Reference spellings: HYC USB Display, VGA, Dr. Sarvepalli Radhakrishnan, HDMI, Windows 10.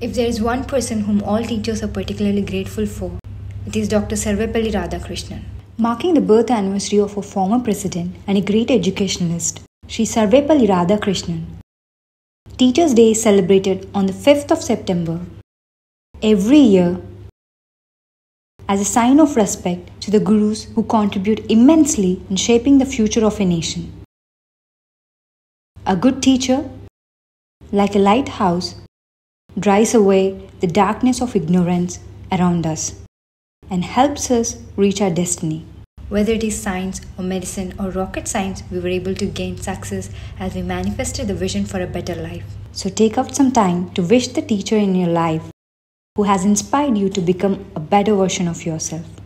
If there is one person whom all teachers are particularly grateful for, it is Dr. Sarvepalli Radhakrishnan. Marking the birth anniversary of a former president and a great educationalist, Sri Sarvepalli Radhakrishnan. Teachers' Day is celebrated on the 5th of September every year as a sign of respect to the gurus who contribute immensely in shaping the future of a nation. A good teacher, like a lighthouse, drives away the darkness of ignorance around us and helps us reach our destiny. Whether it is science or medicine or rocket science, we were able to gain success as we manifested the vision for a better life. So take out some time to wish the teacher in your life who has inspired you to become a better version of yourself.